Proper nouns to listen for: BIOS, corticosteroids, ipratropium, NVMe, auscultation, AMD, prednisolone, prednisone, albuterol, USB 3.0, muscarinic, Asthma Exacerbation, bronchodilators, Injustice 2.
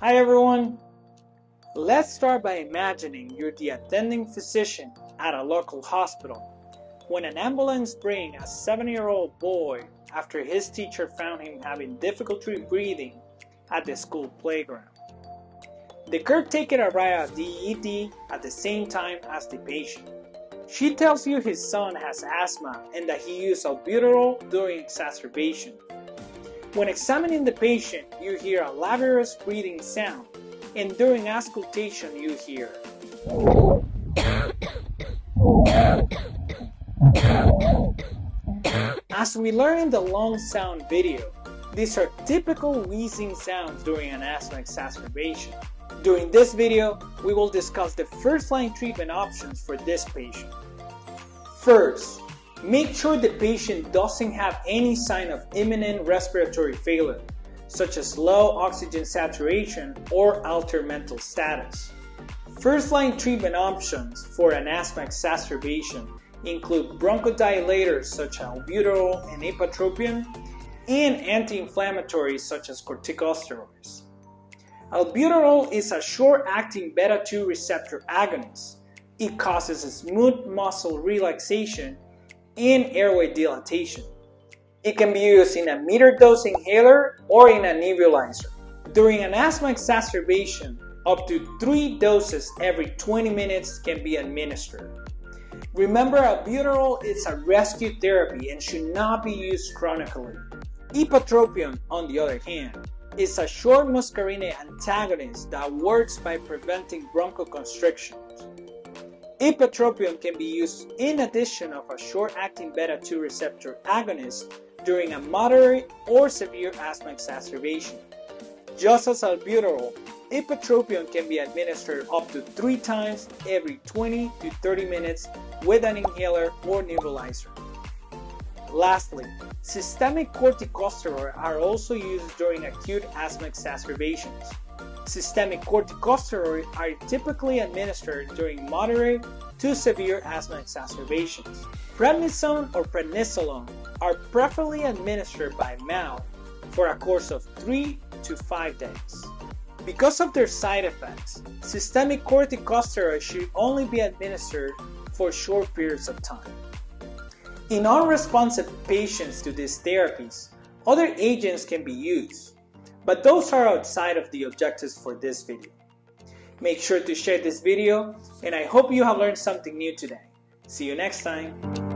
Hi everyone, let's start by imagining you're the attending physician at a local hospital when an ambulance brings a 7-year-old boy after his teacher found him having difficulty breathing at the school playground. The caretaker arrives at the ED at the same time as the patient. She tells you his son has asthma and that he used albuterol during exacerbation. When examining the patient, you hear a laborious breathing sound, and during auscultation you hear As we learn in the lung sound video, these are typical wheezing sounds during an asthma exacerbation. During this video, we will discuss the first-line treatment options for this patient. First, make sure the patient doesn't have any sign of imminent respiratory failure, such as low oxygen saturation or altered mental status. First-line treatment options for an asthma exacerbation include bronchodilators such as albuterol and ipratropium, and anti-inflammatories such as corticosteroids. Albuterol is a short-acting beta-2 receptor agonist. It causes smooth muscle relaxation and airway dilatation. It can be used in a metered-dose inhaler or in a nebulizer. During an asthma exacerbation, up to 3 doses every 20 minutes can be administered. Remember, albuterol is a rescue therapy and should not be used chronically. Ipratropium, on the other hand, is a short muscarinic antagonist that works by preventing bronchoconstriction. Ipratropium can be used in addition of a short-acting beta-2 receptor agonist during a moderate or severe asthma exacerbation. Just as albuterol, ipratropium can be administered up to 3 times every 20 to 30 minutes with an inhaler or nebulizer. Lastly, systemic corticosteroids are also used during acute asthma exacerbations. Systemic corticosteroids are typically administered during moderate to severe asthma exacerbations. Prednisone or prednisolone are preferably administered by mouth for a course of 3 to 5 days. Because of their side effects, systemic corticosteroids should only be administered for short periods of time. In unresponsive patients to these therapies, other agents can be used, but those are outside of the objectives for this video. Make sure to share this video, and I hope you have learned something new today. See you next time.